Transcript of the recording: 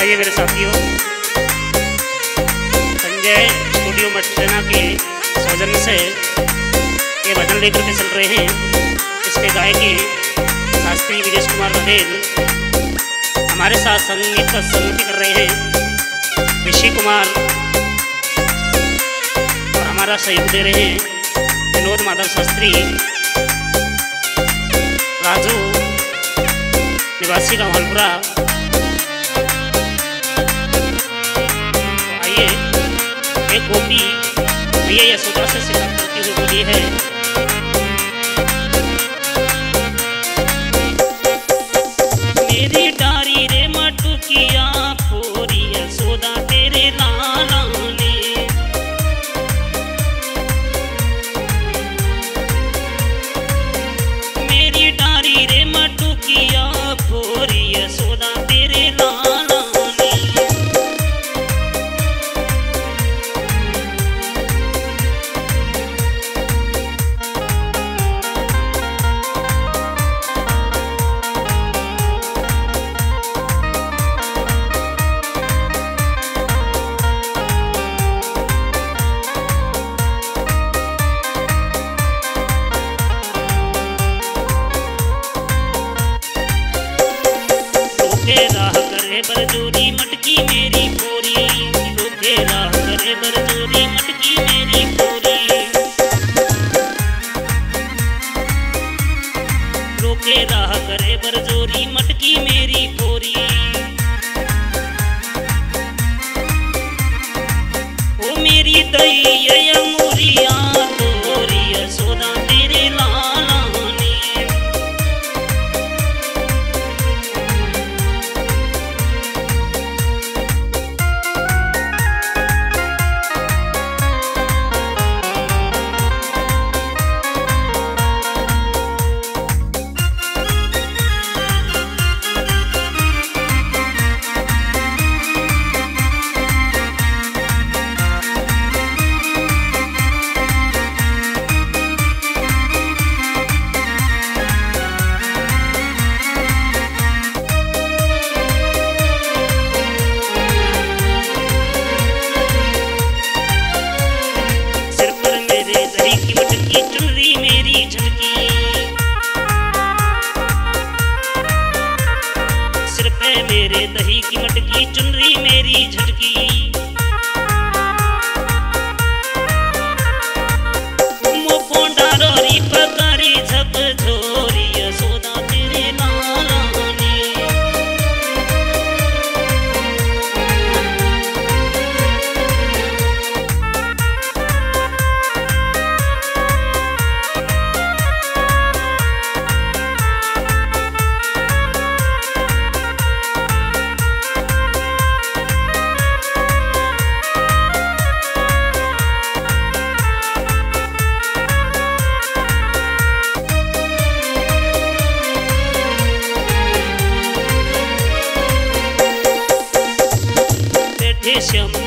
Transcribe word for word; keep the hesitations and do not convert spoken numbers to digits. जाइए मेरे साथियों। संजय स्टूडियो मटसेना के सौजन से ये भजन लेकर के चल रहे हैं। इसके गायकी शास्त्री विजेश कुमार पटेल हमारे साथ संगीत का संगति कर रहे हैं। ऋषि कुमार और हमारा सहयोग दे रहे हैं विनोद माधव शास्त्री, राजू निवासी का मौलपुरा। आइए एक गोपी भैया यशोदा से शिकायत करती हुई बोली है। मेरी डारी रे मटकिया पूरी यशोदा तेरे लाला ने, मेरी डारी रे मटकिया पूरी यशोदा तेरे लाला, राह करे बरजोरी मटकी मेरी पूरी, रोके राह करे बरजोरी मटकी मेरी पूरी, रोके राह करे बरजोरी मटकी मेरी पूरी। ओ मेरी दई मोरिया तोरी यशोदा तेरे लाला, मेरे दही की मटकी चुनरी मेरी झटकी। Yes,